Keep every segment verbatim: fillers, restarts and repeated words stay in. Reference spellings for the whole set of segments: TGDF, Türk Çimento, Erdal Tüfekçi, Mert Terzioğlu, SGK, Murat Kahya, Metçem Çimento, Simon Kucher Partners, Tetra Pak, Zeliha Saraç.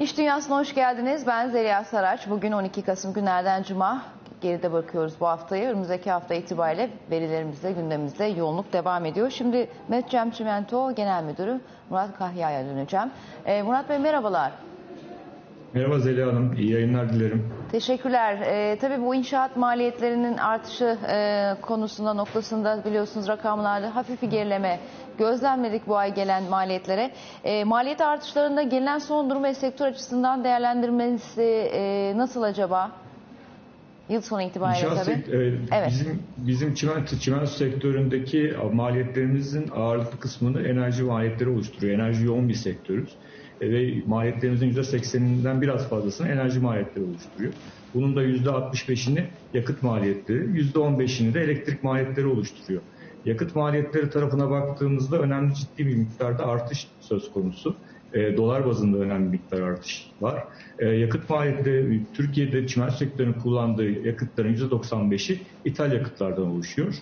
İş Dünyası'na hoş geldiniz. Ben Zeliha Saraç. Bugün on iki Kasım günlerden Cuma. Geride bakıyoruz bu haftayı. Önümüzdeki hafta itibariyle verilerimizle, gündemimizle yoğunluk devam ediyor. Şimdi Metçem Çimento Genel Müdürü Murat Kahya'ya döneceğim. Ee, Murat Bey merhabalar. Merhaba Zeliha Hanım. İyi yayınlar dilerim. Teşekkürler. Ee, tabii bu inşaat maliyetlerinin artışı e, konusunda noktasında biliyorsunuz rakamlarda hafif bir gerileme gözlemledik bu ay gelen maliyetlere. E, maliyet artışlarında gelinen son durum ve sektör açısından değerlendirmesi e, nasıl acaba? Yıl sonu itibariyle tabii. E, evet. Bizim, bizim çimento, çimento sektöründeki maliyetlerimizin ağırlıklı kısmını enerji maliyetleri oluşturuyor. Enerji yoğun bir sektörüz. E, ve maliyetlerimizin yüzde sekseninden biraz fazlasını enerji maliyetleri oluşturuyor. Bunun da yüzde altmış beşini yakıt maliyetleri, yüzde on beşini de elektrik maliyetleri oluşturuyor. Yakıt maliyetleri tarafına baktığımızda önemli ciddi bir miktarda artış söz konusu. E, dolar bazında önemli bir miktar artış var. E, yakıt maliyetleri, Türkiye'de çimento sektörünün kullandığı yakıtların yüzde doksan beşi ithal yakıtlardan oluşuyor.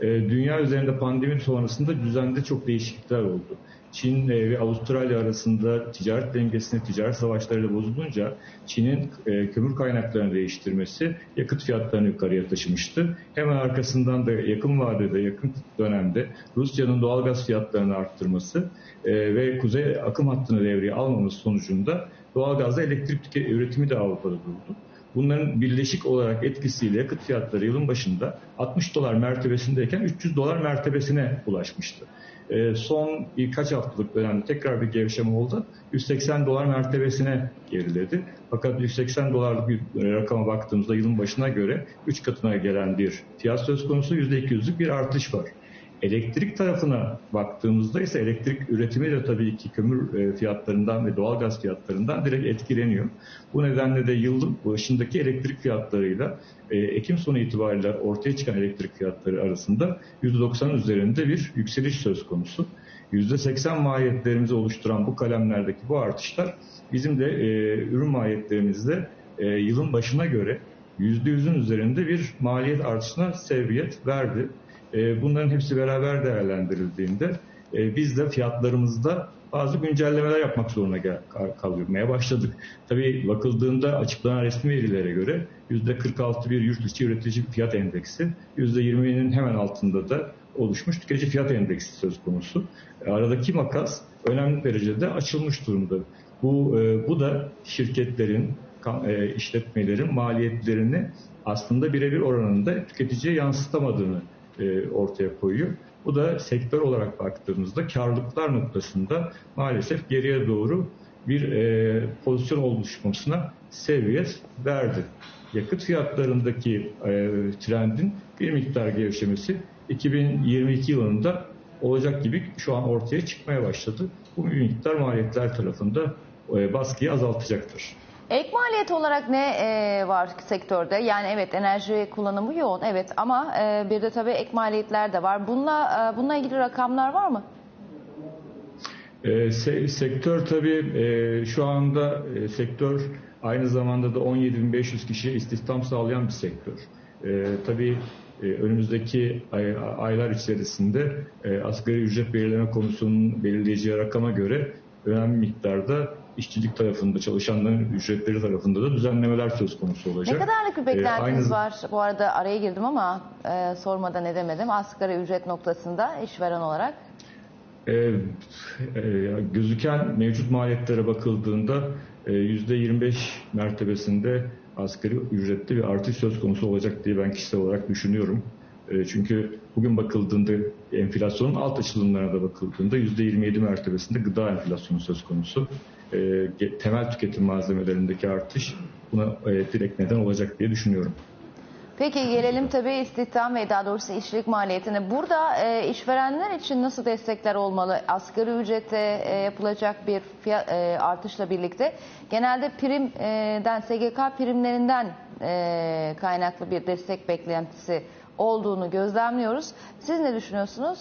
E, dünya üzerinde pandemi sonrasında düzende çok değişiklikler oldu. Çin ve Avustralya arasında ticaret dengesini ticaret savaşlarıyla bozulunca Çin'in kömür kaynaklarını değiştirmesi yakıt fiyatlarını yukarıya taşımıştı. Hemen arkasından da yakın vadede, yakın dönemde Rusya'nın doğalgaz fiyatlarını arttırması ve kuzey akım hattını devreye almaması sonucunda doğalgazda elektrik üretimi de Avrupa'da durdu. Bunların birleşik olarak etkisiyle yakıt fiyatları yılın başında altmış dolar mertebesindeyken üç yüz dolar mertebesine ulaşmıştı. Son birkaç haftalık dönemde tekrar bir gevşeme oldu. yüz seksen dolar mertebesine geriledi. Fakat yüz seksen dolarlık bir rakama baktığımızda yılın başına göre üç katına gelen bir fiyat söz konusu, yüzde iki yüzlük bir artış var. Elektrik tarafına baktığımızda ise elektrik üretimi de tabii ki kömür fiyatlarından ve doğalgaz fiyatlarından direkt etkileniyor. Bu nedenle de yılın başındaki elektrik fiyatlarıyla Ekim sonu itibariyle ortaya çıkan elektrik fiyatları arasında yüzde doksan üzerinde bir yükseliş söz konusu. yüzde seksen maliyetlerimizi oluşturan bu kalemlerdeki bu artışlar bizim de ürün maliyetlerimizde yılın başına göre yüzde yüzün üzerinde bir maliyet artışına sebebiyet verdi. Bunların hepsi beraber değerlendirildiğinde biz de fiyatlarımızda bazı güncellemeler yapmak zorunda kalmaya başladık. Tabii bakıldığında açıklanan resmi verilere göre yüzde kırk altı bir yurt içi üretici fiyat endeksi, yüzde yirminin hemen altında da oluşmuş tüketici fiyat endeksi söz konusu. Aradaki makas önemli derecede açılmış durumda. Bu, bu da şirketlerin, işletmelerin maliyetlerini aslında birebir oranında tüketiciye yansıtamadığını ortaya koyuyor. Bu da sektör olarak baktığımızda karlılıklar noktasında maalesef geriye doğru bir e, pozisyon oluşmasına sebebiyet verdi. Yakıt fiyatlarındaki e, trendin bir miktar gevşemesi iki bin yirmi iki yılında olacak gibi şu an ortaya çıkmaya başladı. Bu bir miktar maliyetler tarafında e, baskıyı azaltacaktır. Ek maliyet olarak ne e, var sektörde? Yani evet enerji kullanımı yoğun, evet ama e, bir de tabii ek maliyetler de var. Bununla, e, bununla ilgili rakamlar var mı? E, se sektör tabii e, şu anda e, sektör aynı zamanda da on yedi bin beş yüz kişiye istihdam sağlayan bir sektör. E, tabii e, önümüzdeki ay, aylar içerisinde e, asgari ücret belirleme komisyonunun belirleyeceği rakama göre önemli miktarda işçilik tarafında, çalışanların ücretleri tarafında da düzenlemeler söz konusu olacak. Ne kadarlık bir beklentiniz ee, aynı... var? Bu arada araya girdim ama e, sormadan edemedim. Asgari ücret noktasında işveren olarak. E, e, gözüken mevcut maliyetlere bakıldığında e, yüzde yirmi beş mertebesinde asgari ücretli bir artış söz konusu olacak diye ben kişisel olarak düşünüyorum. E, çünkü bugün bakıldığında enflasyonun alt açılımlarına da bakıldığında yüzde yirmi yedi mertebesinde gıda enflasyonu söz konusu. Temel tüketim malzemelerindeki artış buna direkt neden olacak diye düşünüyorum. Peki gelelim tabii istihdam ve daha doğrusu işçilik maliyetine. Burada e, işverenler için nasıl destekler olmalı? Asgari ücrete e, yapılacak bir fiyat, e, artışla birlikte genelde primden, S G K primlerinden e, kaynaklı bir destek beklentisi olduğunu gözlemliyoruz. Siz ne düşünüyorsunuz?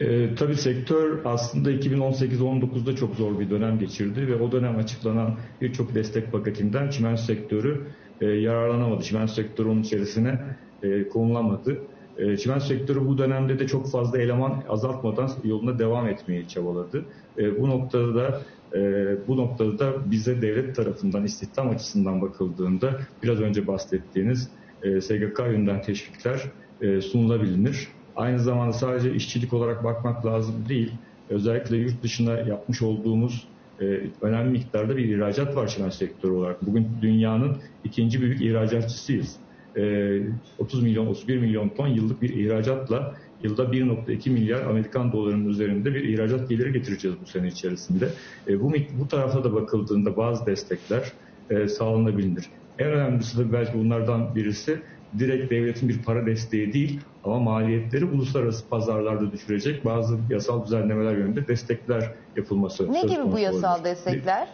E, tabii sektör aslında iki bin on sekiz on dokuzda çok zor bir dönem geçirdi ve o dönem açıklanan birçok destek paketinden çimento sektörü e, yararlanamadı. Çimento sektörü onun içerisine e, konulamadı. E, Çimento sektörü bu dönemde de çok fazla eleman azaltmadan yoluna devam etmeye çabaladı. Bu noktada da bu noktada da bize devlet tarafından istihdam açısından bakıldığında biraz önce bahsettiğiniz S G K yönünden teşvikler sunulabilir. Aynı zamanda sadece işçilik olarak bakmak lazım değil. Özellikle yurt dışına yapmış olduğumuz önemli miktarda bir ihracat var çimento sektörü olarak. Bugün dünyanın ikinci büyük ihracatçısıyız. otuz milyon, otuz bir milyon ton yıllık bir ihracatla yılda bir nokta iki milyar Amerikan dolarının üzerinde bir ihracat geliri getireceğiz bu sene içerisinde. Bu, bu tarafa da bakıldığında bazı destekler sağlanabilir. En önemlisi de belki bunlardan birisi direkt devletin bir para desteği değil ama maliyetleri uluslararası pazarlarda düşürecek bazı yasal düzenlemeler yönünde destekler yapılması. Ne gibi bu yasal olabilir. destekler?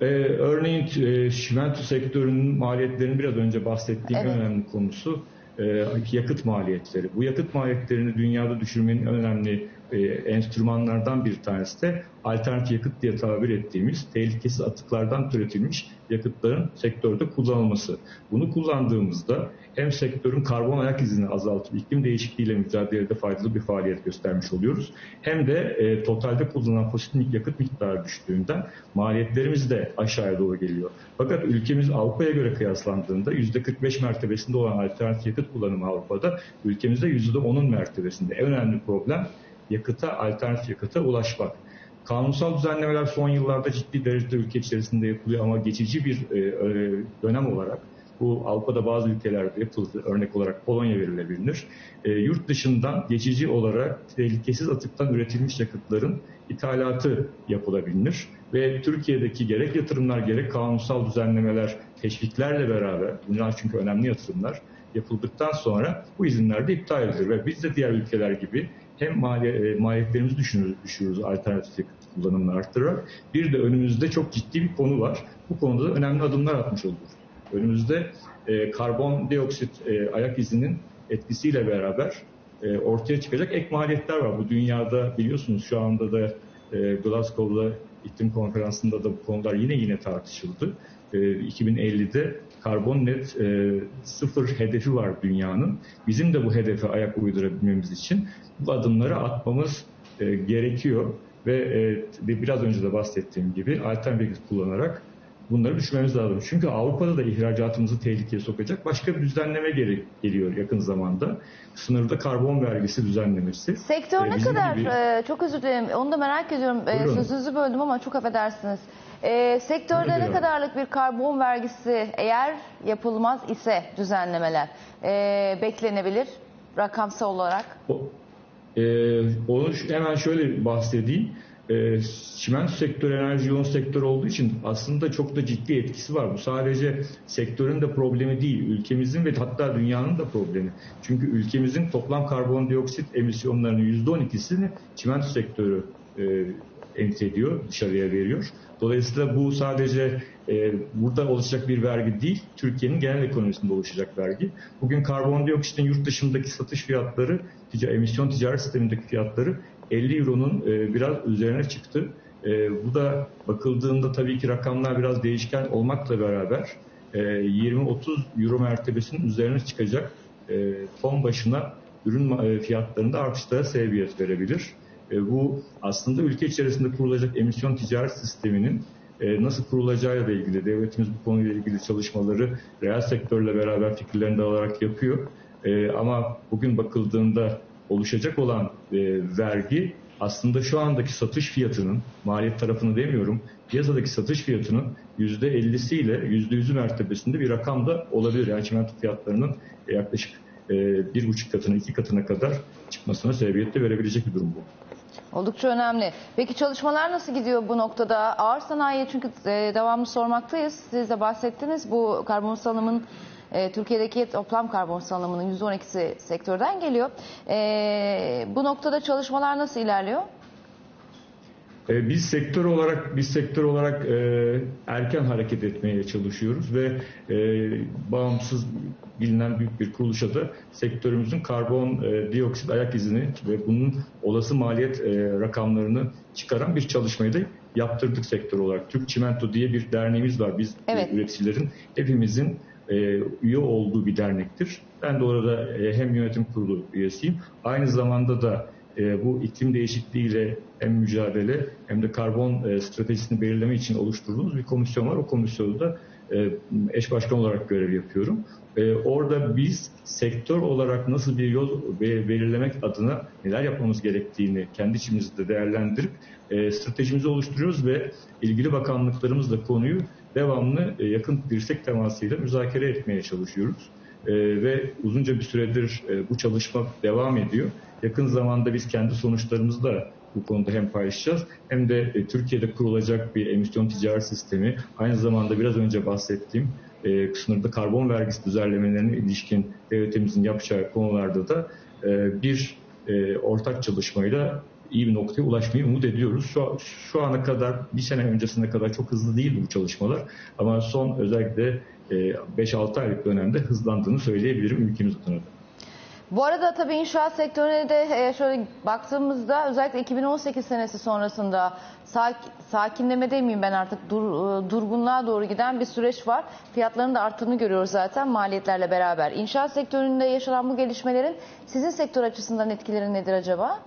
Ee, örneğin çimento sektörünün maliyetlerinin biraz önce bahsettiğim evet. önemli konusu e, yakıt maliyetleri. Bu yakıt maliyetlerini dünyada düşürmenin önemli e, enstrümanlardan bir tanesi de alternatif yakıt diye tabir ettiğimiz tehlikesiz atıklardan türetilmiş yakıtların sektörde kullanılması. Bunu kullandığımızda hem sektörün karbon ayak izini azaltıp iklim değişikliğiyle mücadelede faydalı bir faaliyet göstermiş oluyoruz. Hem de e, totalde kullanılan fosil yakıt miktarı düştüğünden maliyetlerimiz de aşağıya doğru geliyor. Fakat ülkemiz Avrupa'ya göre kıyaslandığında yüzde kırk beş mertebesinde olan alternatif yakıt kullanımı Avrupa'da, ülkemizde yüzde onun mertebesinde. En önemli problem yakıta, alternatif yakıta ulaşmak. Kanunsal düzenlemeler son yıllarda ciddi derecede ülke içerisinde yapılıyor ama geçici bir dönem olarak bu Avrupa'da bazı ülkelerde yapıldı. Örnek olarak Polonya verilebilir. Yurt dışından geçici olarak tehlikesiz atıktan üretilmiş yakıtların ithalatı yapılabilir. Ve Türkiye'deki gerek yatırımlar gerek kanunsal düzenlemeler teşviklerle beraber, bunlar çünkü önemli yatırımlar yapıldıktan sonra bu izinler de iptal edilir. Ve biz de diğer ülkeler gibi hem maliyetlerimizi düşürürüz, düşürürüz alternatif yakıt kullanımını arttırarak. Bir de önümüzde çok ciddi bir konu var. Bu konuda da önemli adımlar atmış olduk. Önümüzde e, karbondioksit e, ayak izinin etkisiyle beraber e, ortaya çıkacak ek maliyetler var. Bu dünyada biliyorsunuz şu anda da e, Glasgow'da iklim konferansında da bu konular yine yine tartışıldı. E, iki bin ellide karbon net e, sıfır hedefi var dünyanın. Bizim de bu hedefe ayak uydurabilmemiz için bu adımları atmamız e, gerekiyor. Ve e, biraz önce de bahsettiğim gibi alternatif kullanarak bunları düşünmemiz lazım. Çünkü Avrupa'da da ihracatımızı tehlikeye sokacak başka bir düzenleme geri, geliyor yakın zamanda. Sınırda karbon vergisi düzenlemesi. Sektör ee, ne kadar, gibi... e, çok özür dilerim, onu da merak ediyorum. E, sözünüzü böldüm ama çok affedersiniz. E, sektörde Buyurun. ne kadarlık bir karbon vergisi eğer yapılmaz ise düzenlemeler e, beklenebilir rakamsal olarak? O, e, onu hemen şöyle bahsedeyim. Çimento sektörü enerji yoğun sektör olduğu için aslında çok da ciddi etkisi var. Bu sadece sektörün de problemi değil, ülkemizin ve hatta dünyanın da problemi. Çünkü ülkemizin toplam karbondioksit emisyonlarının yüzde on ikisini çimento sektörü emit ediyor, dışarıya veriyor. Dolayısıyla bu sadece e, burada oluşacak bir vergi değil, Türkiye'nin genel ekonomisinde oluşacak vergi. Bugün karbondioksitin yurt dışındaki satış fiyatları, tica, emisyon ticaret sistemindeki fiyatları elli euronun e, biraz üzerine çıktı. E, bu da bakıldığında tabii ki rakamlar biraz değişken olmakla beraber e, yirmi otuz euro mertebesinin üzerine çıkacak e, ton başına ürün e, fiyatlarında artışlara sebebiyet verebilir. Bu aslında ülke içerisinde kurulacak emisyon ticaret sisteminin nasıl kurulacağıyla ilgili devletimiz bu konuyla ilgili çalışmaları reel sektörle beraber fikirlerini de alarak yapıyor. Ama bugün bakıldığında oluşacak olan vergi aslında şu andaki satış fiyatının, maliyet tarafını demiyorum, piyasadaki satış fiyatının yüzde ellisiyle yüzde yüzü mertebesinde bir rakam da olabilir. Yani çimento fiyatlarının yaklaşık bir buçuk katına, iki katına kadar çıkmasına sebebiyet de verebilecek bir durum bu. Oldukça önemli. Peki çalışmalar nasıl gidiyor bu noktada? Ağır sanayiye çünkü devamlı sormaktayız. Siz de bahsettiniz bu karbon salımın, Türkiye'deki toplam karbon salımının yüzde on ikisi sektörden geliyor. Bu noktada çalışmalar nasıl ilerliyor? Biz sektör olarak biz sektör olarak e, erken hareket etmeye çalışıyoruz ve e, bağımsız bilinen büyük bir kuruluşa da sektörümüzün karbon e, dioksit ayak izini ve bunun olası maliyet e, rakamlarını çıkaran bir çalışmayı da yaptırdık sektör olarak. Türk Çimento diye bir derneğimiz var. Biz evet. üreticilerin hepimizin üye olduğu bir dernektir. Ben de orada hem yönetim kurulu üyesiyim. Aynı zamanda da bu iklim değişikliğiyle hem mücadele hem de karbon stratejisini belirleme için oluşturduğumuz bir komisyon var. O komisyonu da eş başkan olarak görev yapıyorum. Orada biz sektör olarak nasıl bir yol belirlemek adına neler yapmamız gerektiğini kendi içimizde değerlendirip stratejimizi oluşturuyoruz ve ilgili bakanlıklarımızla konuyu devamlı yakın dirsek temasıyla müzakere etmeye çalışıyoruz. Ve uzunca bir süredir bu çalışma devam ediyor. Yakın zamanda biz kendi sonuçlarımızı da bu konuda hem paylaşacağız hem de Türkiye'de kurulacak bir emisyon ticaret sistemi, aynı zamanda biraz önce bahsettiğim e, sınırda karbon vergisi düzenlemelerine ilişkin devletimizin yapacağı konularda da e, bir e, ortak çalışmayla iyi bir noktaya ulaşmayı umut ediyoruz. Şu, şu ana kadar, bir sene öncesine kadar çok hızlı değildi bu çalışmalar ama son özellikle e, beş altı aylık dönemde hızlandığını söyleyebilirim ülkemiz adına. Bu arada tabii inşaat sektörüne de şöyle baktığımızda özellikle iki bin on sekiz senesi sonrasında sakinleme demeyeyim ben artık dur, durgunluğa doğru giden bir süreç var. Fiyatların da arttığını görüyoruz zaten maliyetlerle beraber. İnşaat sektöründe yaşanan bu gelişmelerin sizin sektör açısından etkileri nedir acaba?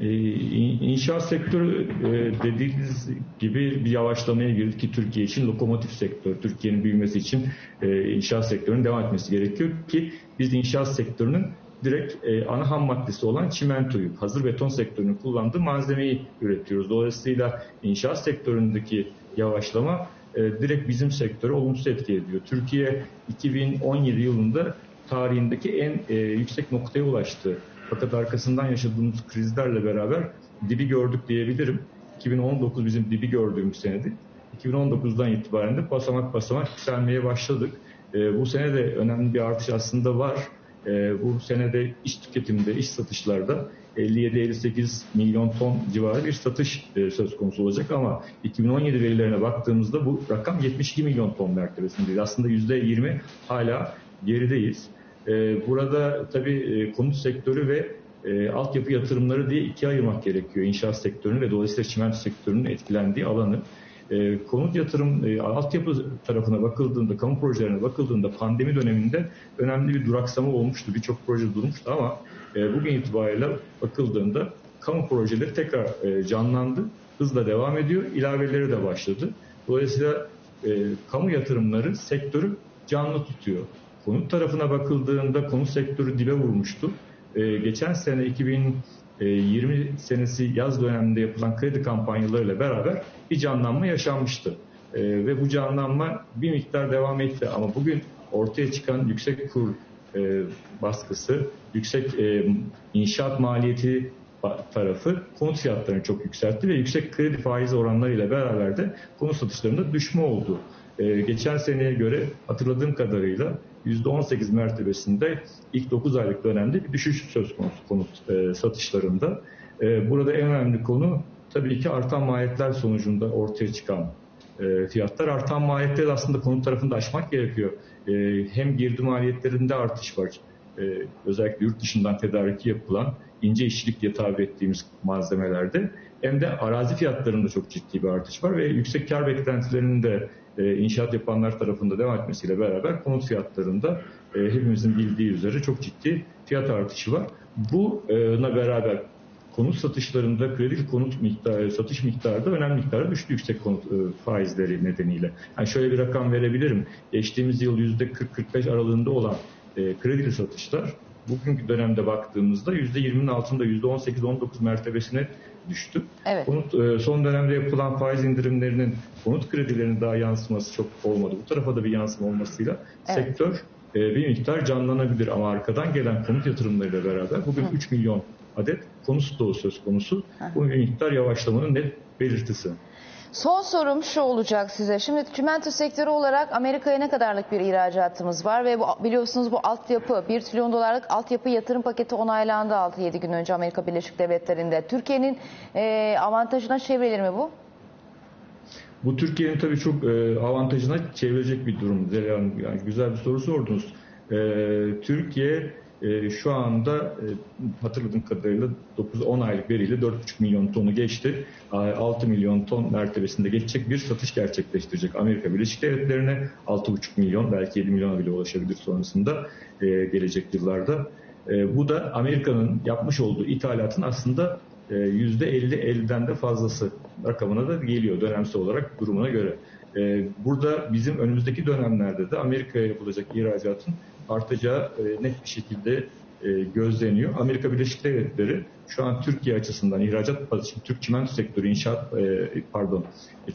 İnşaat sektörü dediğiniz gibi bir yavaşlamaya girdi ki Türkiye için lokomotif sektör. Türkiye'nin büyümesi için inşaat sektörünün devam etmesi gerekiyor ki biz inşaat sektörünün direkt ana ham maddesi olan çimentoyu, hazır beton sektörünün kullandığı malzemeyi üretiyoruz. Dolayısıyla inşaat sektöründeki yavaşlama direkt bizim sektörü olumsuz etki ediyor. Türkiye iki bin on yedi yılında tarihindeki en yüksek noktaya ulaştı. Fakat arkasından yaşadığımız krizlerle beraber dibi gördük diyebilirim. iki bin on dokuz bizim dibi gördüğümüz senedi. iki bin on dokuzdan itibaren de basamak basamak yükselmeye başladık. E, bu sene de önemli bir artış aslında var. E, bu senede iş tüketimde, iş satışlarda elli yedi elli sekiz milyon ton civarı bir satış e, söz konusu olacak ama iki bin on yedi verilerine baktığımızda bu rakam yetmiş iki milyon ton mertebesinde. Aslında yüzde yirmi hala gerideyiz. Burada tabii konut sektörü ve altyapı yatırımları diye ikiye ayırmak gerekiyor. İnşaat sektörünün ve dolayısıyla çimento sektörünün etkilendiği alanı. Konut yatırım, altyapı tarafına bakıldığında, kamu projelerine bakıldığında pandemi döneminde önemli bir duraksama olmuştu. Birçok proje durmuştu ama bugün itibariyle bakıldığında kamu projeleri tekrar canlandı. Hızla devam ediyor. İlaveleri de başladı. Dolayısıyla kamu yatırımları sektörü canlı tutuyor. Konut tarafına bakıldığında konut sektörü dibe vurmuştu. Ee, geçen sene iki bin yirmi senesi yaz döneminde yapılan kredi kampanyalarıyla beraber bir canlanma yaşanmıştı. Ee, ve bu canlanma bir miktar devam etti. Ama bugün ortaya çıkan yüksek kur e, baskısı, yüksek e, inşaat maliyeti tarafı konut fiyatlarını çok yükseltti ve yüksek kredi faizi oranlarıyla beraber de konut satışlarında düşme oldu. Ee, geçen seneye göre hatırladığım kadarıyla yüzde on sekiz mertebesinde ilk dokuz aylık dönemde bir düşüş söz konusu konut e, satışlarında. E, burada en önemli konu tabii ki artan maliyetler sonucunda ortaya çıkan e, fiyatlar. Artan maliyetleri aslında konut tarafında aşmak gerekiyor. E, hem girdi maliyetlerinde artış var. E, özellikle yurt dışından tedariki yapılan ince işçilik diye tabir ettiğimiz malzemelerde. Hem de arazi fiyatlarında çok ciddi bir artış var ve yüksek kar beklentilerinin de inşaat yapanlar tarafında devam etmesiyle beraber konut fiyatlarında hepimizin bildiği üzere çok ciddi fiyat artışı var. Buna beraber konut satışlarında kredi konut miktarı, satış miktarı da önemli miktarda düştü yüksek konut faizleri nedeniyle. Yani şöyle bir rakam verebilirim. Geçtiğimiz yıl yüzde kırk kırk beş aralığında olan kredi satışlar bugünkü dönemde baktığımızda yüzde yirminin altında yüzde on sekiz on dokuz mertebesine düştü. Evet. Konut, son dönemde yapılan faiz indirimlerinin konut kredilerinin daha yansıması çok olmadı. Bu tarafa da bir yansıma olmasıyla evet, sektör bir miktar canlanabilir ama arkadan gelen konut yatırımlarıyla beraber bugün hı, üç milyon adet konut stoğu söz konusu. Hı. Bu bir miktar yavaşlamanın net belirtisi. Son sorum şu olacak size. Şimdi çimento sektörü olarak Amerika'ya ne kadarlık bir ihracatımız var ve bu, biliyorsunuz bu altyapı bir trilyon dolarlık altyapı yatırım paketi onaylandı altı yedi gün önce Amerika Birleşik Devletleri'nde. Türkiye'nin e, avantajına çevrilir mi bu? Bu Türkiye'nin tabii çok e, avantajına çevrilecek bir durum. Yani güzel bir soru sordunuz. E, Türkiye E, şu anda e, hatırladığım kadarıyla dokuz on aylık veriyle dört buçuk milyon tonu geçti. altı milyon ton mertebesinde geçecek bir satış gerçekleştirecek Amerika Birleşik Devletleri'ne. altı buçuk milyon, belki yedi milyona bile ulaşabilir sonrasında e, gelecek yıllarda. E, bu da Amerika'nın yapmış olduğu ithalatın aslında e, yüzde elli elliden de fazlası rakamına da geliyor dönemsel olarak durumuna göre. E, burada bizim önümüzdeki dönemlerde de Amerika'ya yapılacak ihracatın artacağı net bir şekilde gözleniyor. Amerika Birleşik Devletleri şu an Türkiye açısından ihracat pazarı, Türk Çimento sektörü inşaat pardon,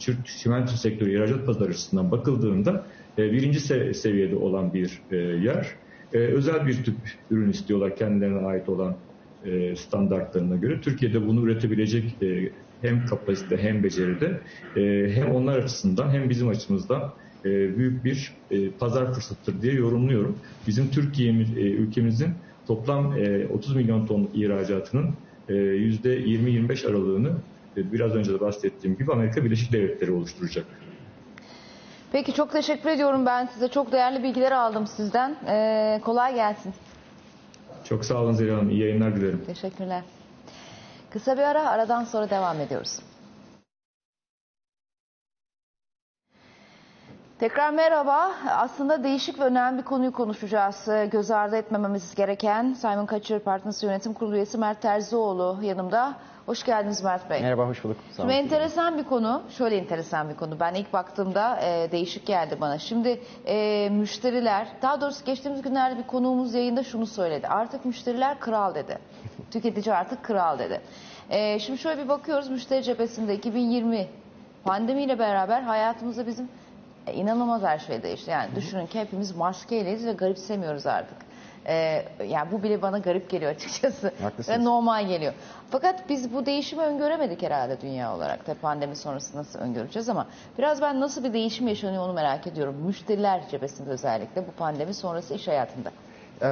Türk Çimento sektörü ihracat pazarı açısından bakıldığında birinci seviyede olan bir yer. Özel bir tip ürün istiyorlar kendilerine ait olan standartlarına göre. Türkiye'de bunu üretebilecek hem kapasite hem beceride hem onlar açısından hem bizim açımızdan büyük bir pazar fırsatıdır diye yorumluyorum. Bizim Türkiye'miz, ülkemizin toplam otuz milyon ton ihracatının yüzde yirmi yirmi beş aralığını biraz önce de bahsettiğim gibi Amerika Birleşik Devletleri oluşturacak. Peki, çok teşekkür ediyorum ben size. Çok değerli bilgiler aldım sizden. Ee, kolay gelsin. Çok sağ olun Zeliha Hanım. İyi yayınlar dilerim. Teşekkürler. Kısa bir ara, aradan sonra devam ediyoruz. Tekrar merhaba. Aslında değişik ve önemli bir konuyu konuşacağız. Göz ardı etmememiz gereken Simon Kucher Partners Yönetim Kurulu üyesi Mert Terzioğlu yanımda. Hoş geldiniz Mert Bey. Merhaba, hoş bulduk. Sağ olun. Şimdi enteresan bir konu, şöyle enteresan bir konu. Ben ilk baktığımda e, değişik geldi bana. Şimdi e, müşteriler, daha doğrusu geçtiğimiz günlerde bir konuğumuz yayında şunu söyledi. Artık müşteriler kral dedi. Tüketici artık kral dedi. E, şimdi şöyle bir bakıyoruz müşteri cephesinde iki bin yirmi pandemiyle beraber hayatımızda bizim... E, inanılmaz her şey değişti. Yani Hı-hı. düşünün ki hepimiz maskeyleyiz ve garipsemiyoruz artık. Ee, yani bu bile bana garip geliyor açıkçası. Ve normal geliyor. Fakat biz bu değişimi öngöremedik herhalde dünya olarak. Tabii pandemi sonrası nasıl öngöreceğiz ama biraz ben nasıl bir değişim yaşanıyor onu merak ediyorum. Müşteriler cephesinde özellikle bu pandemi sonrası iş hayatında. Ee,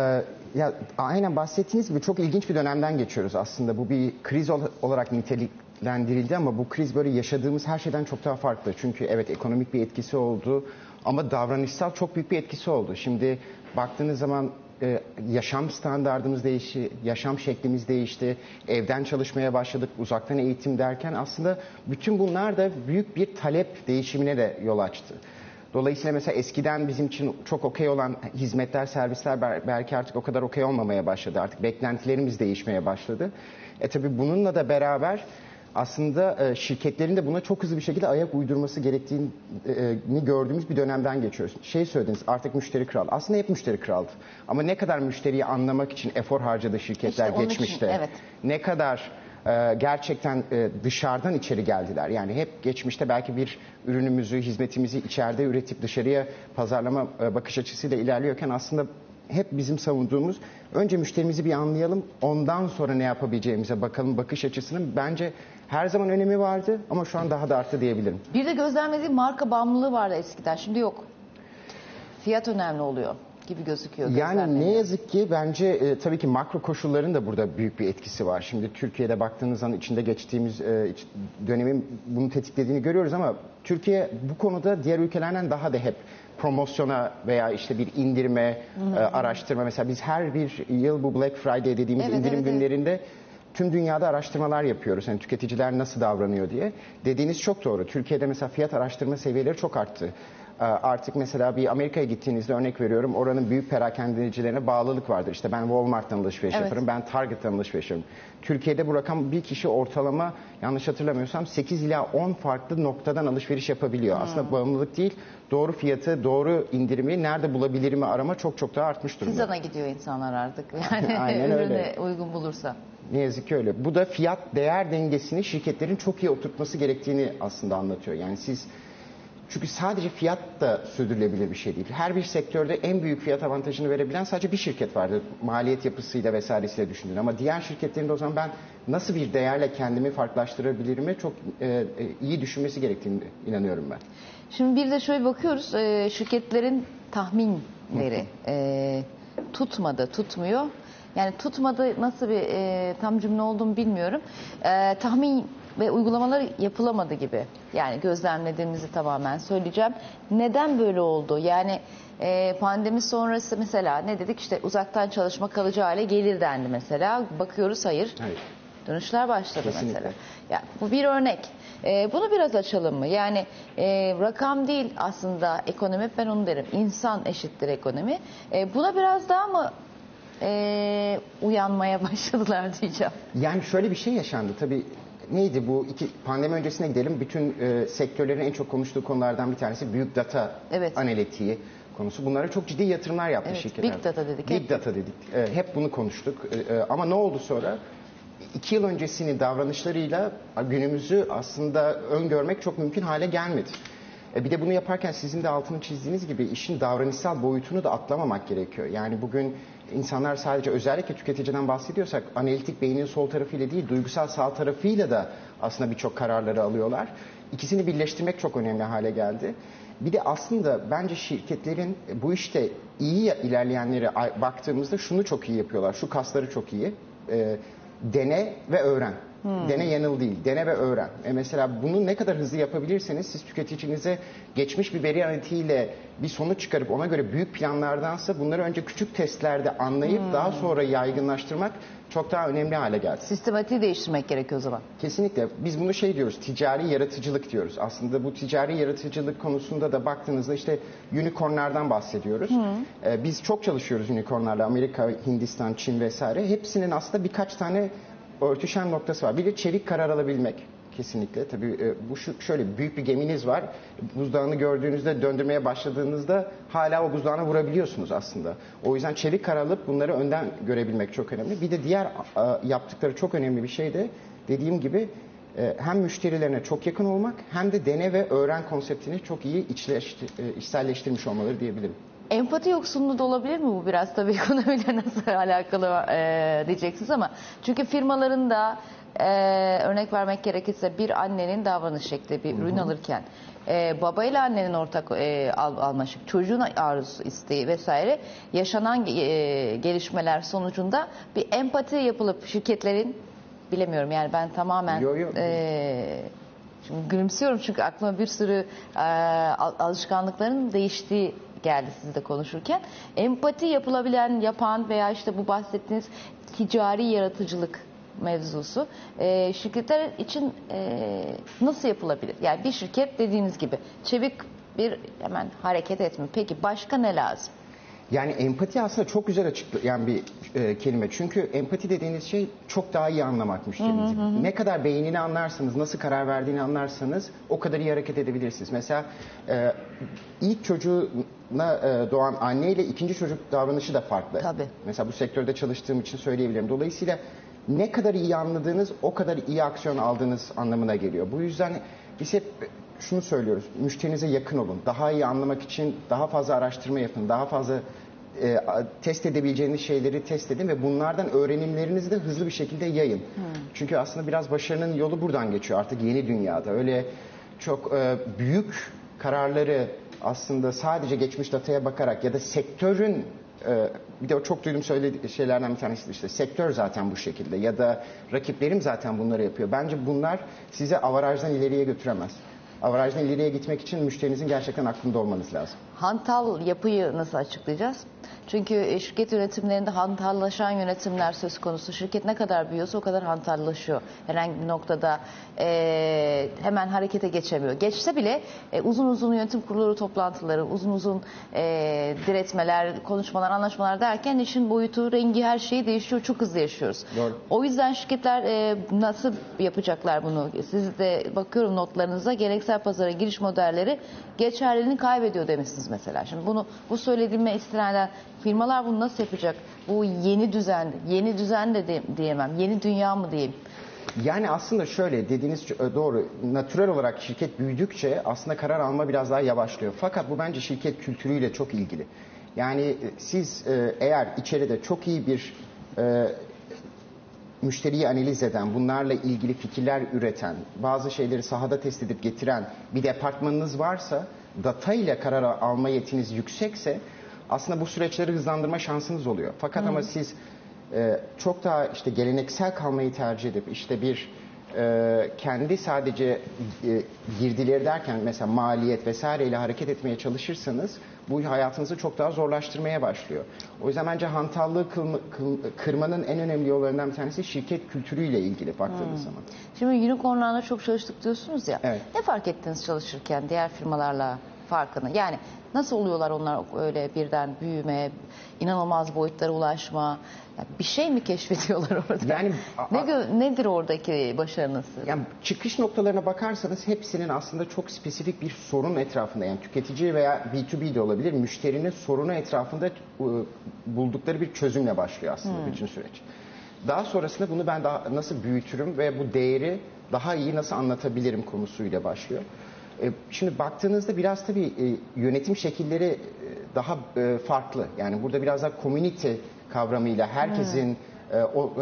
ya aynen bahsettiğiniz gibi çok ilginç bir dönemden geçiyoruz aslında. Bu bir kriz olarak nitelik ...lendirildi ama bu kriz böyle yaşadığımız her şeyden çok daha farklı. Çünkü evet ekonomik bir etkisi oldu ama davranışsal çok büyük bir etkisi oldu. Şimdi baktığınız zaman yaşam standardımız değişti, yaşam şeklimiz değişti, evden çalışmaya başladık, uzaktan eğitim derken aslında bütün bunlar da büyük bir talep değişimine de yol açtı. Dolayısıyla mesela eskiden bizim için çok okey olan hizmetler, servisler belki artık o kadar okey olmamaya başladı. Artık beklentilerimiz değişmeye başladı. E tabii bununla da beraber... Aslında şirketlerin de buna çok hızlı bir şekilde ayak uydurması gerektiğini gördüğümüz bir dönemden geçiyoruz. Şey söylediniz, artık müşteri kral. Aslında hep müşteri kraldı. Ama ne kadar müşteriyi anlamak için efor harcadı şirketler işte geçmişte. Için, evet. Ne kadar gerçekten dışarıdan içeri geldiler. Yani hep geçmişte belki bir ürünümüzü, hizmetimizi içeride üretip dışarıya pazarlama bakış açısıyla ilerliyorken aslında... Hep bizim savunduğumuz önce müşterimizi bir anlayalım, ondan sonra ne yapabileceğimize bakalım bakış açısının bence her zaman önemi vardı ama şu an daha da arttı diyebilirim. Bir de gözlemlediğim marka bağımlılığı vardı eskiden, şimdi yok. Fiyat önemli oluyor gibi gözüküyor. Yani ne yazık ki bence e, tabii ki makro koşulların da burada büyük bir etkisi var. Şimdi Türkiye'de baktığınız zaman içinde geçtiğimiz e, dönemin bunu tetiklediğini görüyoruz ama Türkiye bu konuda diğer ülkelerden daha da hep promosyona veya işte bir indirme, e, araştırma. Mesela biz her bir yıl bu Black Friday dediğimiz evet, indirim evet, günlerinde evet. tüm dünyada araştırmalar yapıyoruz. Yani tüketiciler nasıl davranıyor diye. Dediğiniz çok doğru. Türkiye'de mesela fiyat araştırma seviyeleri çok arttı. Artık mesela bir Amerika'ya gittiğinizde örnek veriyorum oranın büyük perakendecilerine bağlılık vardır. İşte ben Walmart'tan alışveriş evet. yaparım, ben Target'tan alışveriş yaparım. Türkiye'de bu rakam bir kişi ortalama yanlış hatırlamıyorsam sekiz ila on farklı noktadan alışveriş yapabiliyor. Hmm. Aslında bağımlılık değil, doğru fiyatı, doğru indirimi, nerede bulabilirimi arama çok çok daha artmış durumda. Sizana gidiyor insanlar artık yani Aynen ürünü öyle. uygun bulursa. Ne yazık ki öyle. Bu da fiyat değer dengesini şirketlerin çok iyi oturtması gerektiğini aslında anlatıyor. Yani siz... Çünkü sadece fiyat da sürdürülebilir bir şey değil. Her bir sektörde en büyük fiyat avantajını verebilen sadece bir şirket vardır. Maliyet yapısıyla vesairesiyle düşündüğün. Ama diğer şirketlerin de o zaman ben nasıl bir değerle kendimi farklılaştırabilirimi çok e, e, iyi düşünmesi gerektiğini inanıyorum ben. Şimdi bir de şöyle bakıyoruz. E, şirketlerin tahminleri e, tutmadı, tutmuyor. Yani tutmadı nasıl bir e, tam cümle olduğunu bilmiyorum. E, tahmin ve uygulamalar yapılamadı gibi. Yani gözlemlediğimizi tamamen söyleyeceğim. Neden böyle oldu? Yani e, pandemi sonrası mesela ne dedik? İşte uzaktan çalışma kalıcı hale gelir dendi mesela. Bakıyoruz hayır. Hayır. Dönüşler başladı. Kesinlikle. Mesela. Ya, bu bir örnek. E, bunu biraz açalım mı? Yani e, rakam değil aslında ekonomi, ben onu derim. İnsan eşittir ekonomi. E, buna biraz daha mı e, uyanmaya başladılar diyeceğim. Yani şöyle bir şey yaşandı tabii. Neydi bu? İki, pandemi öncesine gidelim. Bütün e, sektörlerin en çok konuştuğu konulardan bir tanesi büyük data, evet, analitiği konusu. Bunlara çok ciddi yatırımlar yaptı, evet, şirketler. Big data dedik. Big hep. data dedik. E, hep bunu konuştuk. E, e, ama ne oldu sonra? İki yıl öncesinin davranışlarıyla günümüzü aslında öngörmek çok mümkün hale gelmedi. E, bir de bunu yaparken sizin de altını çizdiğiniz gibi işin davranışsal boyutunu da atlamamak gerekiyor. Yani bugün İnsanlar sadece, özellikle tüketiciden bahsediyorsak, analitik beynin sol tarafıyla değil, duygusal sağ tarafıyla da aslında birçok kararları alıyorlar. İkisini birleştirmek çok önemli hale geldi. Bir de aslında bence şirketlerin bu işte iyi ilerleyenlere baktığımızda şunu çok iyi yapıyorlar. Şu kasları çok iyi. E, dene ve öğren. Hmm. Dene yanıl değil, dene ve öğren. E mesela bunu ne kadar hızlı yapabilirseniz siz tüketicinize geçmiş bir veri analitiğiyle bir sonuç çıkarıp ona göre büyük planlardansa bunları önce küçük testlerde anlayıp hmm. daha sonra yaygınlaştırmak çok daha önemli hale geldi. Sistematiği değiştirmek gerekiyor o zaman. Kesinlikle. Biz bunu şey diyoruz, ticari yaratıcılık diyoruz. Aslında bu ticari yaratıcılık konusunda da baktığınızda işte unicornlardan bahsediyoruz. Hmm. E, biz çok çalışıyoruz unicornlarla. Amerika, Hindistan, Çin vesaire. Hepsinin aslında birkaç tane örtüşen noktası var. Bir de çevik karar alabilmek. Kesinlikle. Tabii bu şu, şöyle büyük bir geminiz var. Buzdağını gördüğünüzde, döndürmeye başladığınızda hala o buzdağına vurabiliyorsunuz aslında. O yüzden çevik karar alıp bunları önden görebilmek çok önemli. Bir de diğer yaptıkları çok önemli bir şey de dediğim gibi hem müşterilerine çok yakın olmak hem de dene ve öğren konseptini çok iyi içselleştirmiş olmaları diyebilirim. Empati yoksunluğu da olabilir mi bu biraz? Tabii ekonomiyle nasıl alakalı e, diyeceksiniz ama. Çünkü firmaların da e, örnek vermek gerekirse bir annenin davranış şekli, bir ürün alırken e, babayla annenin ortak e, al, alma şekli, çocuğun arzusu, isteği vesaire yaşanan e, gelişmeler sonucunda bir empati yapılıp şirketlerin, bilemiyorum yani ben tamamen... Yo, yo. E, şimdi gülümsüyorum çünkü aklıma bir sürü e, alışkanlıkların değiştiği geldi siz de konuşurken. Empati yapılabilen, yapan veya işte bu bahsettiğiniz ticari yaratıcılık mevzusu e, şirketler için e, nasıl yapılabilir? Yani bir şirket dediğiniz gibi çevik bir hemen hareket etme. Peki başka ne lazım? Yani empati aslında çok güzel açıklayan bir e, kelime. Çünkü empati dediğiniz şey çok daha iyi anlamak müşterinizi. Hı hı hı. Ne kadar beynini anlarsanız, nasıl karar verdiğini anlarsanız o kadar iyi hareket edebilirsiniz. Mesela e, ilk çocuğuna e, doğan anneyle ikinci çocuk davranışı da farklı. Tabii. Mesela bu sektörde çalıştığım için söyleyebilirim. Dolayısıyla ne kadar iyi anladığınız o kadar iyi aksiyon aldığınız anlamına geliyor. Bu yüzden biz hep şunu söylüyoruz. Müşterinize yakın olun. Daha iyi anlamak için daha fazla araştırma yapın. Daha fazla e, test edebileceğiniz şeyleri test edin ve bunlardan öğrenimlerinizi de hızlı bir şekilde yayın. Hmm. Çünkü aslında biraz başarının yolu buradan geçiyor artık yeni dünyada. Öyle çok e, büyük kararları aslında sadece geçmiş dataya bakarak ya da sektörün e, bir de o çok duyduğum söylediği şeylerden bir tanesi işte sektör zaten bu şekilde ya da rakiplerim zaten bunları yapıyor. Bence bunlar size avarajdan ileriye götüremez. Avarajdan ileriye gitmek için müşterinizin gerçekten aklında olmanız lazım. Hantal yapıyı nasıl açıklayacağız? Çünkü şirket yönetimlerinde hantallaşan yönetimler söz konusu. Şirket ne kadar büyüyorsa o kadar hantallaşıyor. Herhangi bir noktada e, hemen harekete geçemiyor. Geçse bile e, uzun uzun yönetim kurulu toplantıları, uzun uzun e, diretmeler, konuşmalar, anlaşmalar derken işin boyutu, rengi, her şeyi değişiyor. Çok hızlı yaşıyoruz. Doğru. O yüzden şirketler e, nasıl yapacaklar bunu? Siz de bakıyorum notlarınıza, geleneksel pazara giriş modelleri geçerliliğini kaybediyor demişsiniz mesela. Şimdi bunu, bu söylediğime istinaden firmalar bunu nasıl yapacak? Bu yeni düzen, yeni düzen de, de diyemem, yeni dünya mı diyeyim? Yani aslında şöyle dediğiniz doğru, natürel olarak şirket büyüdükçe aslında karar alma biraz daha yavaşlıyor. Fakat bu bence şirket kültürüyle çok ilgili. Yani siz eğer içeride çok iyi bir e, müşteriyi analiz eden, bunlarla ilgili fikirler üreten, bazı şeyleri sahada test edip getiren bir departmanınız varsa, data ile karar alma yetiniz yüksekse, aslında bu süreçleri hızlandırma şansınız oluyor. Fakat hmm. ama siz e, çok daha işte geleneksel kalmayı tercih edip işte bir e, kendi sadece e, girdileri derken mesela maliyet vesaireyle hareket etmeye çalışırsanız bu hayatınızı çok daha zorlaştırmaya başlıyor. O yüzden bence hantallığı kılma, kıl, kırmanın en önemli yollarından bir tanesi şirket kültürüyle ilgili baktığınız hmm. zaman. Şimdi unicornlarla çok çalıştık diyorsunuz ya. Evet. Ne fark ettiniz çalışırken diğer firmalarla farkını? Yani nasıl oluyorlar onlar öyle birden büyüme, inanılmaz boyutlara ulaşma? Bir şey mi keşfediyorlar orada? Yani, ne, nedir oradaki başarınız? Yani çıkış noktalarına bakarsanız hepsinin aslında çok spesifik bir sorun etrafında, yani tüketici veya B iki B de olabilir, müşterinin sorunu etrafında buldukları bir çözümle başlıyor aslında hmm. bütün süreç. Daha sonrasında bunu ben daha nasıl büyütürüm ve bu değeri daha iyi nasıl anlatabilirim konusuyla başlıyor. Şimdi baktığınızda biraz tabii yönetim şekilleri daha farklı. Yani burada biraz daha community kavramıyla herkesin o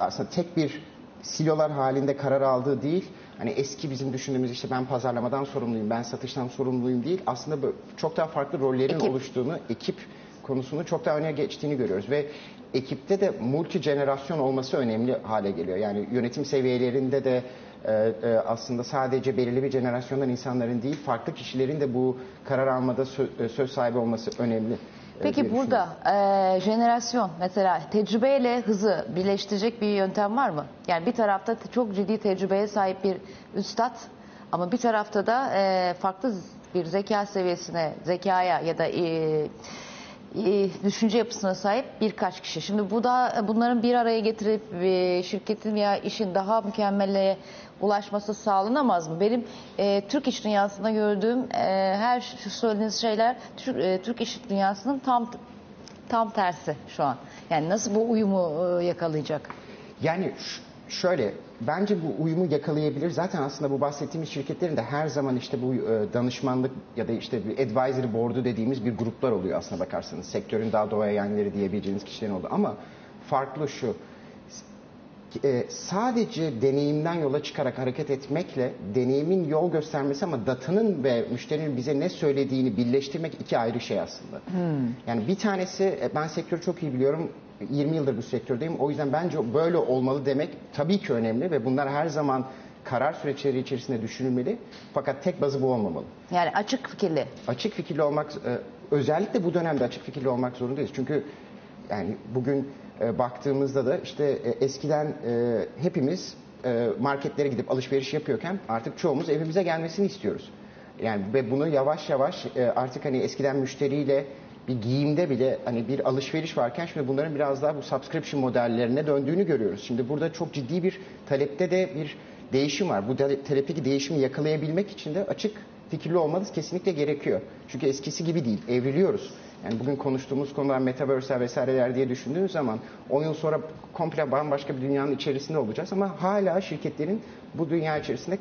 aslında tek bir silolar halinde karar aldığı değil. Hani eski bizim düşündüğümüz işte ben pazarlamadan sorumluyum, ben satıştan sorumluyum değil. Aslında çok daha farklı rollerin ekip. oluştuğunu, ekip konusunu çok daha öne geçtiğini görüyoruz. Ve ekipte de multi jenerasyon olması önemli hale geliyor. Yani yönetim seviyelerinde de Ee, e, aslında sadece belirli bir jenerasyondan insanların değil, farklı kişilerin de bu karar almada sö söz sahibi olması önemli. Peki burada e, jenerasyon, mesela tecrübeyle hızı birleştirecek bir yöntem var mı? Yani bir tarafta çok ciddi tecrübeye sahip bir üstad ama bir tarafta da e, farklı bir zeka seviyesine, zekaya ya da e, düşünce yapısına sahip birkaç kişi. Şimdi bu da bunların bir araya getirip şirketin veya işin daha mükemmele ulaşması sağlanamaz mı? Benim e, Türk iş dünyasında gördüğüm e, her şu söylediğiniz şeyler Türk, e, Türk iş dünyasının tam tam tersi şu an. Yani nasıl bu uyumu e, yakalayacak? Yani şöyle, bence bu uyumu yakalayabilir. Zaten aslında bu bahsettiğimiz şirketlerin de her zaman işte bu danışmanlık ya da işte bir advisory board'u dediğimiz bir gruplar oluyor aslına bakarsanız. Sektörün daha doğayanları diyebileceğiniz kişilerin oldu. Ama farklı şu, sadece deneyimden yola çıkarak hareket etmekle deneyimin yol göstermesi ama datanın ve müşterinin bize ne söylediğini birleştirmek iki ayrı şey aslında. Hmm. Yani bir tanesi, ben sektörü çok iyi biliyorum. yirmi yıldır bu sektördeyim. O yüzden bence böyle olmalı demek tabii ki önemli ve bunlar her zaman karar süreçleri içerisinde düşünülmeli. Fakat tek bazı bu olmamalı. Yani açık fikirli. Açık fikirli olmak, özellikle bu dönemde açık fikirli olmak zorundayız. Çünkü yani bugün baktığımızda da işte eskiden hepimiz marketlere gidip alışveriş yapıyorken artık çoğumuz evimize gelmesini istiyoruz. Yani ve bunu yavaş yavaş artık hani eskiden müşteriyle bir giyimde bile hani bir alışveriş varken şimdi bunların biraz daha bu subscription modellerine döndüğünü görüyoruz. Şimdi burada çok ciddi bir talepte de bir değişim var. Bu talepteki değişimi yakalayabilmek için de açık fikirli olmanız kesinlikle gerekiyor. Çünkü eskisi gibi değil, evriliyoruz. Yani bugün konuştuğumuz konular metaverse'ler vesaireler diye düşündüğünüz zaman on yıl sonra komple bambaşka bir dünyanın içerisinde olacağız ama hala şirketlerin bu dünya içerisinde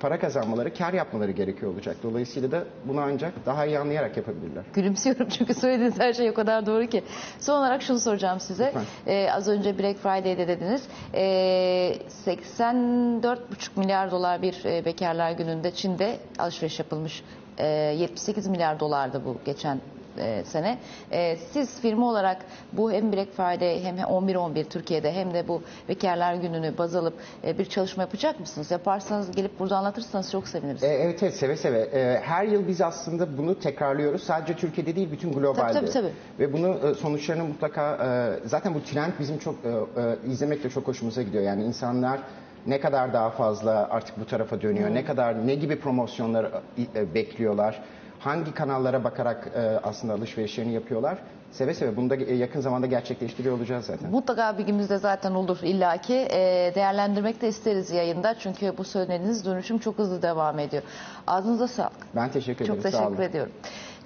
para kazanmaları, kar yapmaları gerekiyor olacak. Dolayısıyla da bunu ancak daha iyi anlayarak yapabilirler. Gülümsüyorum çünkü söylediğiniz her şey o kadar doğru ki. Son olarak şunu soracağım size. Ee, az önce Black Friday'de dediniz. Ee, seksen dört buçuk milyar dolar bir e, bekarlar gününde Çin'de alışveriş yapılmış. E, yetmiş sekiz milyar dolardı bu geçen e, sene. E, siz firma olarak bu hem Black Friday hem on bir on bir Türkiye'de hem de bu bekarlar gününü baz alıp e, bir çalışma yapacak mısınız? Yaparsanız gelip burada anlatırsanız çok seviniriz. E, evet evet, seve seve. E, her yıl biz aslında bunu tekrarlıyoruz. Sadece Türkiye'de değil, bütün globalde. Tabii, tabii, tabii. Ve bunu sonuçlarını mutlaka e, zaten bu trend bizim çok e, e, izlemek de çok hoşumuza gidiyor. Yani insanlar ne kadar daha fazla artık bu tarafa dönüyor, hmm. ne kadar, ne gibi promosyonlar e, bekliyorlar, hangi kanallara bakarak e, aslında alışverişlerini yapıyorlar. Seve seve bunu da yakın zamanda gerçekleştiriyor olacağız zaten. Mutlaka bilgimizde zaten olur illaki. E, değerlendirmek de isteriz yayında. Çünkü bu söylediğiniz dönüşüm çok hızlı devam ediyor. Ağzınıza sağlık. Ben teşekkür ederim. Çok teşekkür ediyorum.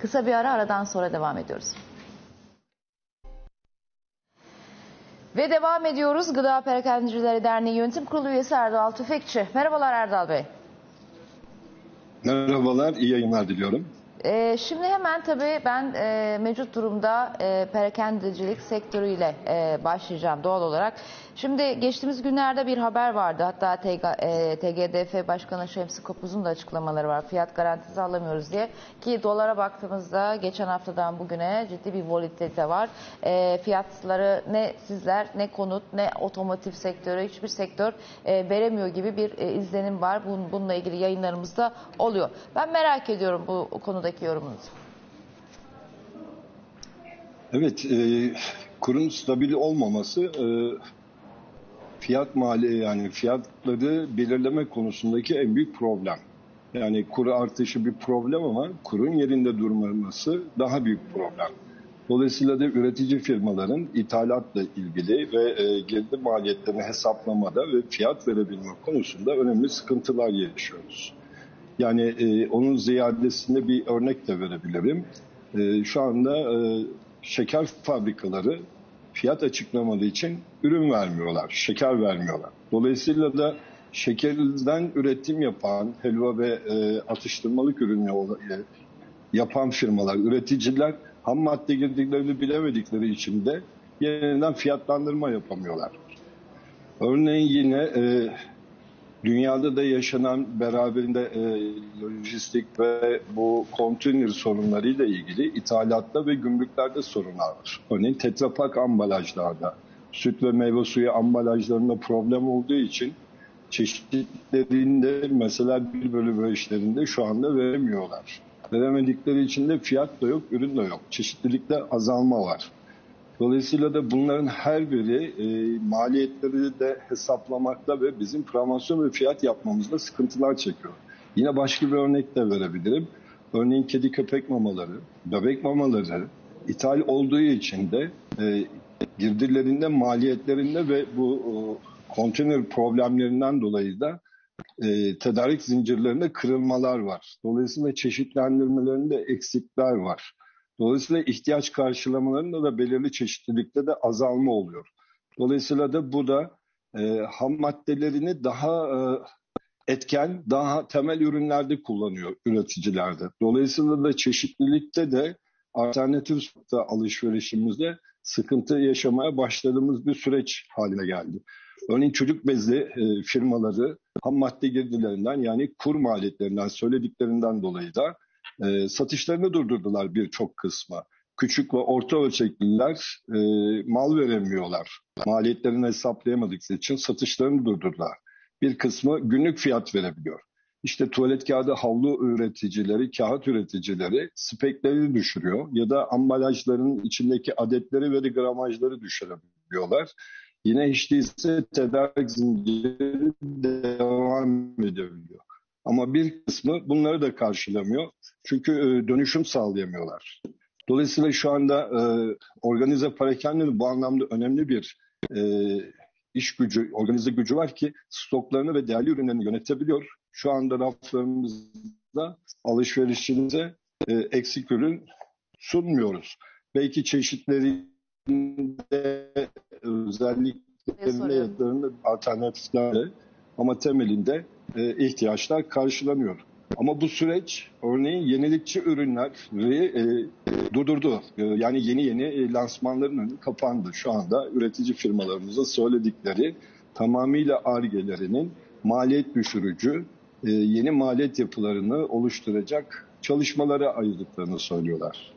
Kısa bir ara, aradan sonra devam ediyoruz. Ve devam ediyoruz. Gıda Perakendecileri Derneği Yönetim Kurulu üyesi Erdal Tüfekçi. Merhabalar Erdal Bey. Merhabalar, iyi yayınlar diliyorum. E, şimdi hemen tabii ben e, mevcut durumda e, perakendecilik sektörüyle e, başlayacağım doğal olarak. Şimdi geçtiğimiz günlerde bir haber vardı. Hatta T G D F Başkanı Şemsi Kopuz'un da açıklamaları var. Fiyat garantisi alamıyoruz diye. Ki dolara baktığımızda geçen haftadan bugüne ciddi bir volatilite var. E, fiyatları ne sizler, ne konut, ne otomotiv sektörü, hiçbir sektör e, veremiyor gibi bir e, izlenim var. Bun, bununla ilgili yayınlarımızda oluyor. Ben merak ediyorum bu konudaki yorumunuzu. Evet, e, kurun stabil olmaması... E... Fiyat mali yani fiyatları belirleme konusundaki en büyük problem. Yani kur artışı bir problem ama kurun yerinde durmaması daha büyük problem. Dolayısıyla da üretici firmaların ithalatla ilgili ve e, girdi maliyetlerini hesaplamada ve fiyat verebilme konusunda önemli sıkıntılar yaşıyoruz. Yani e, onun ziyadesinde bir örnek de verebilirim. E, şu anda e, şeker fabrikaları fiyat açıklamadığı için ürün vermiyorlar, şeker vermiyorlar. Dolayısıyla da şekerden üretim yapan, helva ve e, atıştırmalık ürünü e, yapan firmalar, üreticiler ham madde girdiklerini bilemedikleri için de yeniden fiyatlandırma yapamıyorlar. Örneğin yine e, dünyada da yaşanan beraberinde e, lojistik ve bu konteyner sorunlarıyla ilgili ithalatta ve gümrüklerde sorunlar var. Örneğin Tetra Pak ambalajlarda, süt ve meyve suyu ambalajlarında problem olduğu için çeşitlerinde mesela bir bölü beşlerinde şu anda veremiyorlar. Veremedikleri için de fiyat da yok, ürün de yok. Çeşitlilikte azalma var. Dolayısıyla da bunların her biri e, maliyetleri de hesaplamakta ve bizim promosyon ve fiyat yapmamızda sıkıntılar çekiyor. Yine başka bir örnek de verebilirim. Örneğin kedi köpek mamaları, bebek mamaları ithal olduğu için de e, girdilerinde, maliyetlerinde ve bu e, konteyner problemlerinden dolayı da e, tedarik zincirlerinde kırılmalar var. Dolayısıyla çeşitlendirmelerinde eksikler var. Dolayısıyla ihtiyaç karşılamalarında da belirli çeşitlilikte de azalma oluyor. Dolayısıyla da bu da e, ham maddelerini daha e, etken, daha temel ürünlerde kullanıyor üreticilerde. Dolayısıyla da çeşitlilikte de alternatif alışverişimizde sıkıntı yaşamaya başladığımız bir süreç haline geldi. Örneğin çocuk bezi e, firmaları ham madde girdilerinden yani kur maliyetlerinden söylediklerinden dolayı da E, satışlarını durdurdular birçok kısma. Küçük ve orta ölçekliler e, mal veremiyorlar. Maliyetlerini hesaplayamadıkları için satışlarını durdurdular. Bir kısmı günlük fiyat verebiliyor. İşte tuvalet kağıdı havlu üreticileri, kağıt üreticileri spekleri düşürüyor. Ya da ambalajların içindeki adetleri ve gramajları düşürebiliyorlar. Yine hiç değilse tedarik zinciri devam edebiliyor. Ama bir kısmı bunları da karşılamıyor. Çünkü dönüşüm sağlayamıyorlar. Dolayısıyla şu anda organize perakendecinin bu anlamda önemli bir iş gücü, organize gücü var ki stoklarını ve değerli ürünlerini yönetebiliyor. Şu anda raflarımızda alışverişimize eksik ürün sunmuyoruz. Belki çeşitlerinde, özelliklerinde, yatlarında, alternatiflerinde ama temelinde ihtiyaçlar karşılanıyor. Ama bu süreç örneğin yenilikçi ürünleri e, durdurdu. E, yani yeni yeni e, lansmanların önü kapandı. Şu anda üretici firmalarımızın söyledikleri tamamıyla Ar-Ge'lerinin maliyet düşürücü, e, yeni maliyet yapılarını oluşturacak çalışmalara ayırdıklarını söylüyorlar.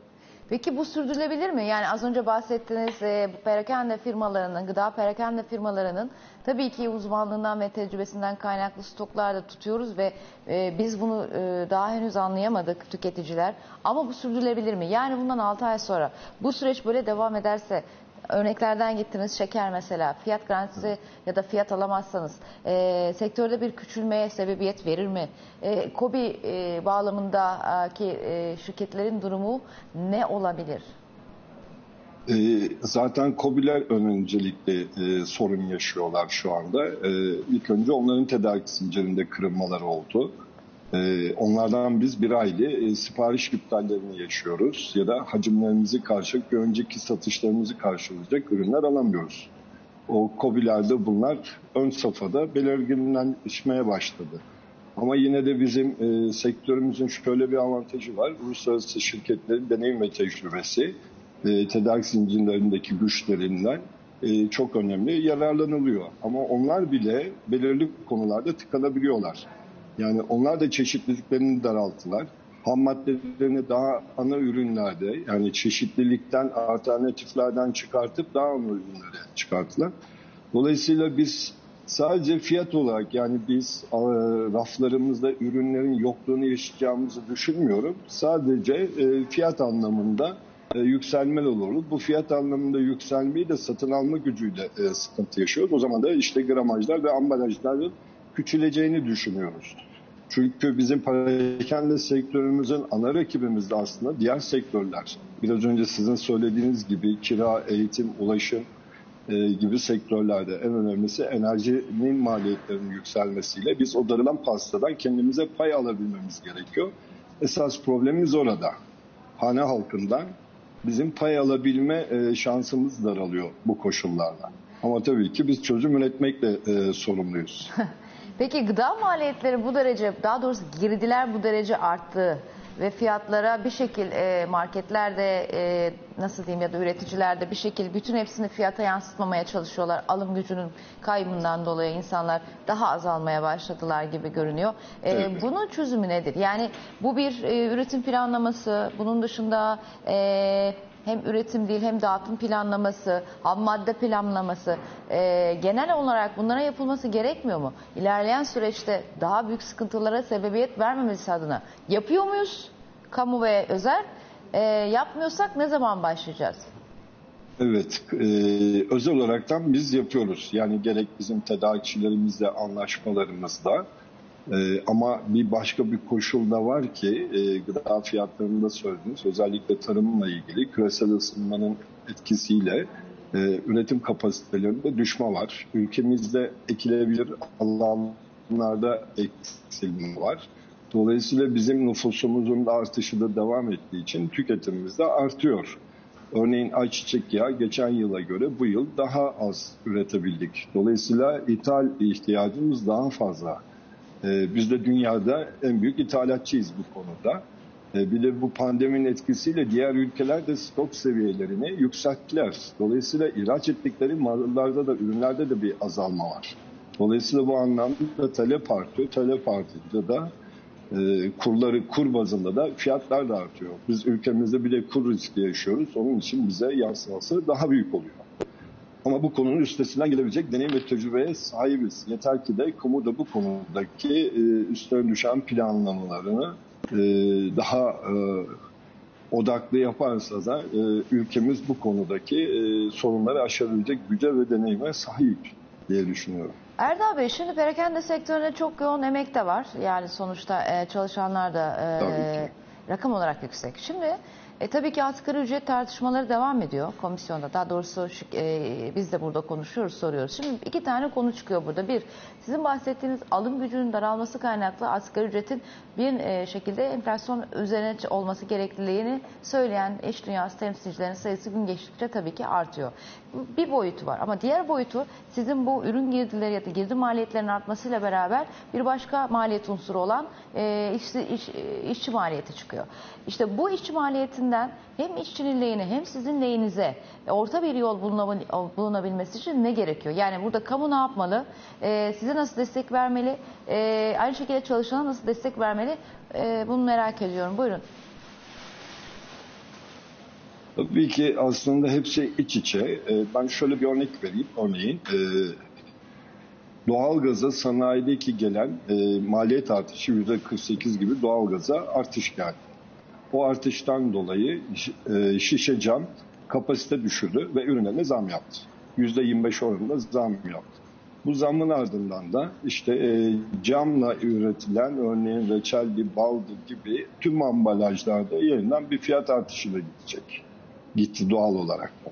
Peki bu sürdürülebilir mi? Yani az önce bahsettiğiniz e, perakende firmalarının, gıda perakende firmalarının tabii ki uzmanlığından ve tecrübesinden kaynaklı stoklarda tutuyoruz ve e, biz bunu e, daha henüz anlayamadık tüketiciler. Ama bu sürdürülebilir mi? Yani bundan altı ay sonra bu süreç böyle devam ederse, örneklerden gittiniz şeker mesela, fiyat garantisi ya da fiyat alamazsanız e, sektörde bir küçülmeye sebebiyet verir mi? E, KOBİ e, bağlamındaki e, şirketlerin durumu ne olabilir? E, zaten KOBİ'ler öncelikle e, sorun yaşıyorlar şu anda. E, ilk önce onların tedarik zincirinde kırılmalar oldu. E, onlardan biz bir aile e, sipariş iptallerini yaşıyoruz ya da hacimlerimizi karşılayacak, önceki satışlarımızı karşılayacak ürünler alamıyoruz. O KOBİ'lerde bunlar ön safhada belirginleşmeye başladı. Ama yine de bizim e, sektörümüzün şöyle bir avantajı var. Uluslararası şirketlerin deneyim ve tecrübesi, e, tedarik zincirlerindeki güçlerinden e, çok önemli, yararlanılıyor. Ama onlar bile belirli konularda tıkanabiliyorlar. Yani onlar da çeşitliliklerini daraltılar. Ham maddelerini daha ana ürünlerde, yani çeşitlilikten, alternatiflerden çıkartıp daha ana ürünlere çıkarttılar. Dolayısıyla biz sadece fiyat olarak, yani biz e, raflarımızda ürünlerin yokluğunu yaşayacağımızı düşünmüyorum. Sadece e, fiyat anlamında e, yükselmeli olur. Bu fiyat anlamında yükselmeyi de satın alma gücüyle e, sıkıntı yaşıyoruz. O zaman da işte gramajlar ve ambalajların küçüleceğini düşünüyoruz. Çünkü bizim perakende sektörümüzün ana rakibimiz de aslında diğer sektörler. Biraz önce sizin söylediğiniz gibi kira, eğitim, ulaşım e, gibi sektörlerde en önemlisi enerjinin maliyetlerinin yükselmesiyle biz o darılan pastadan kendimize pay alabilmemiz gerekiyor. Esas problemimiz orada. Hane halkından bizim pay alabilme e, şansımız daralıyor bu koşullarda. Ama tabii ki biz çözüm üretmekle e, sorumluyuz. Peki gıda maliyetleri bu derece, daha doğrusu girdiler bu derece arttı ve fiyatlara bir şekil e, marketlerde e, nasıl diyeyim ya da üreticilerde bir şekil bütün hepsini fiyata yansıtmamaya çalışıyorlar. Alım gücünün kaybından dolayı insanlar daha azalmaya başladılar gibi görünüyor. E, evet. Bunun çözümü nedir? Yani bu bir e, üretim planlaması, bunun dışında... E, Hem üretim değil hem dağıtım planlaması, ham madde planlaması, e, genel olarak bunlara yapılması gerekmiyor mu? İlerleyen süreçte daha büyük sıkıntılara sebebiyet vermemesi adına yapıyor muyuz? Kamu ve özel. E, yapmıyorsak ne zaman başlayacağız? Evet, e, özel olaraktan biz yapıyoruz. Yani gerek bizim tedarikçilerimizle anlaşmalarımızla. Ee, ama bir başka bir koşul da var ki e, gıda fiyatlarında söylediğiniz, özellikle tarımla ilgili küresel ısınmanın etkisiyle e, üretim kapasitelerinde düşme var. Ülkemizde ekilebilir alanlarda eksilme var. Dolayısıyla bizim nüfusumuzun da artışı da devam ettiği için tüketimimiz de artıyor. Örneğin ayçiçek yağı geçen yıla göre bu yıl daha az üretebildik. Dolayısıyla ithal ihtiyacımız daha fazla. Biz de dünyada en büyük ithalatçıyız bu konuda. Bir de bu pandeminin etkisiyle diğer ülkeler de stok seviyelerini yükselttiler. Dolayısıyla ihraç ettikleri mallarda da, ürünlerde de bir azalma var. Dolayısıyla bu anlamda talep artıyor. Talep artınca da kurları, kur bazında da fiyatlar da artıyor. Biz ülkemizde bir de kur riski yaşıyoruz. Onun için bize yansıması daha büyük oluyor. Ama bu konunun üstesinden gelebilecek deneyim ve tecrübeye sahibiz. Yeter ki de kamu da bu konudaki üstüne düşen planlamalarını daha odaklı yaparsa da ülkemiz bu konudaki sorunları aşabilecek güce ve deneyime sahip diye düşünüyorum. Erdal Bey, şimdi perakende sektörüne çok yoğun emek de var. Yani sonuçta çalışanlar da rakam olarak yüksek. Şimdi... E, tabii ki asgari ücret tartışmaları devam ediyor komisyonda. Daha doğrusu e, biz de burada konuşuyoruz, soruyoruz. Şimdi iki tane konu çıkıyor burada. Bir, sizin bahsettiğiniz alım gücünün daralması kaynaklı asgari ücretin bir e, şekilde enflasyon üzerine olması gerekliliğini söyleyen iş dünyası temsilcilerinin sayısı gün geçtikçe tabii ki artıyor. Bir boyutu var ama diğer boyutu sizin bu ürün girdileri ya da girdi maliyetlerinin artmasıyla beraber bir başka maliyet unsuru olan e, işçi, iş, işçi maliyeti çıkıyor. İşte bu işçi maliyetinin hem işçinin lehine hem sizin lehinize orta bir yol bulunabilmesi için ne gerekiyor? Yani burada kamu ne yapmalı? E, size nasıl destek vermeli? E, aynı şekilde çalışana nasıl destek vermeli? E, bunu merak ediyorum. Buyurun. Tabii ki aslında hepsi iç içe. E, ben şöyle bir örnek vereyim. Örneğin e, doğalgaza sanayideki gelen e, maliyet artışı yüzde kırk sekiz gibi doğalgaza artış geldi. O artıştan dolayı şişe cam kapasite düşürdü ve ürünlerine zam yaptı. yüzde yirmi beş oranında zam yaptı. Bu zamın ardından da işte camla üretilen örneğin reçeldi, baldı gibi tüm ambalajlarda yeniden bir fiyat artışıyla gidecek. Gitti doğal olarak da.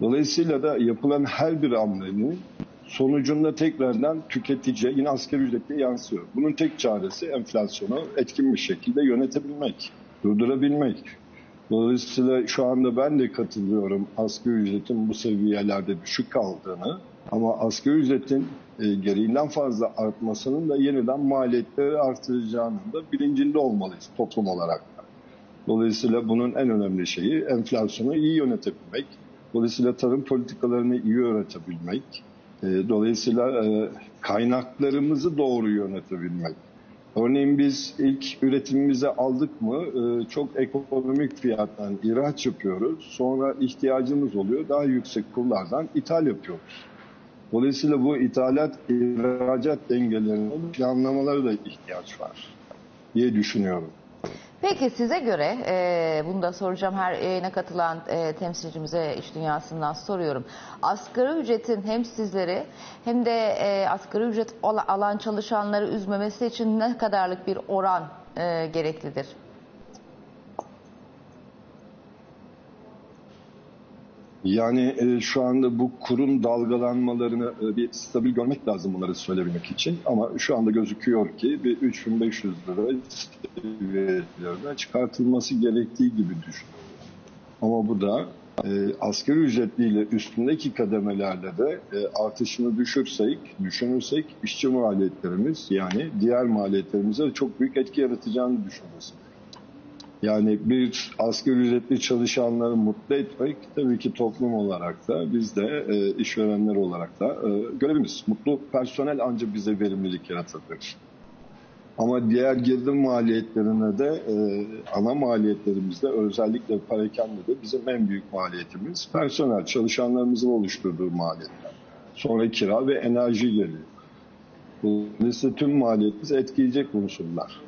Dolayısıyla da yapılan her bir hamlenin sonucunda tekrardan tüketiciye yine asgari ücretle yansıyor. Bunun tek çaresi enflasyonu etkin bir şekilde yönetebilmek. Durdurabilmek. Dolayısıyla şu anda ben de katılıyorum asgari ücretin bu seviyelerde düşük kaldığını Ama asgari ücretin e, gereğinden fazla artmasının da yeniden maliyetleri artıracağının da bilincinde olmalıyız toplum olarak da. Dolayısıyla bunun en önemli şeyi enflasyonu iyi yönetebilmek. Dolayısıyla tarım politikalarını iyi yönetebilmek. E, dolayısıyla e, kaynaklarımızı doğru yönetebilmek. Örneğin biz ilk üretimimize aldık mı çok ekonomik fiyattan ihraç yapıyoruz. Sonra ihtiyacımız oluyor. Daha yüksek kurlardan ithal yapıyoruz. Dolayısıyla bu ithalat ihracat dengelerinin planlamaları da ihtiyaç var diye düşünüyorum. Peki size göre, e, bunu da soracağım her yayına katılan e, temsilcimize iş dünyasından soruyorum. Asgari ücretin hem sizleri hem de e, asgari ücret alan çalışanları üzmemesi için ne kadarlık bir oran e, gereklidir? Yani e, şu anda bu kurum dalgalanmalarını e, bir stabil görmek lazım bunları söylemek için. Ama şu anda gözüküyor ki bir üç bin beş yüz lira seviyelerine çıkartılması gerektiği gibi düşünüyorum. Ama bu da e, asgari ücretliyle üstündeki kademelerde de e, artışını düşürsek, düşünürsek işçi maliyetlerimiz yani diğer maliyetlerimize çok büyük etki yaratacağını düşünüyoruz. Yani bir asgari ücretli çalışanları mutlu etmek tabii ki toplum olarak da biz de e, işverenler olarak da e, görevimiz. Mutlu personel ancak bize verimlilik yaratabilir. Ama diğer girdi maliyetlerine de e, ana maliyetlerimizde özellikle perakendede bizim en büyük maliyetimiz personel, çalışanlarımızın oluşturduğu maliyetler. Sonra kira ve enerji geliyor. Bu liste tüm maliyetimizi etkileyecek unsurlar.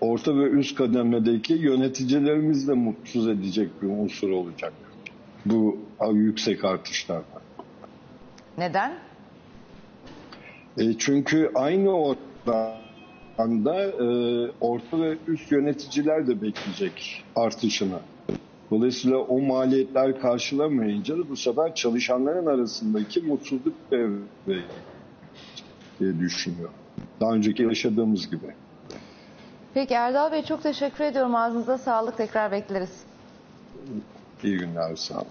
Orta ve üst kademedeki yöneticilerimiz de mutsuz edecek bir unsur olacak bu yüksek artışlardan. Neden? E çünkü aynı oranda e, orta ve üst yöneticiler de bekleyecek artışını. Dolayısıyla o maliyetler karşılamayınca da bu sefer çalışanların arasındaki mutsuzluk devreye diye düşünüyor. Daha önceki yaşadığımız gibi. Peki Erdal Bey çok teşekkür ediyorum. Ağzınıza sağlık. Tekrar bekleriz. İyi günler. Sağ olun.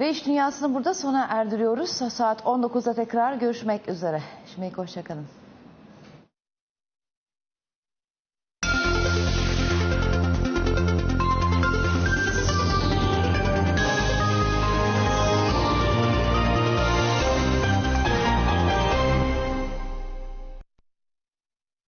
Ve iş dünyasını burada sona erdiriyoruz. Saat on dokuzda tekrar görüşmek üzere. Şimdilik hoşça kalın.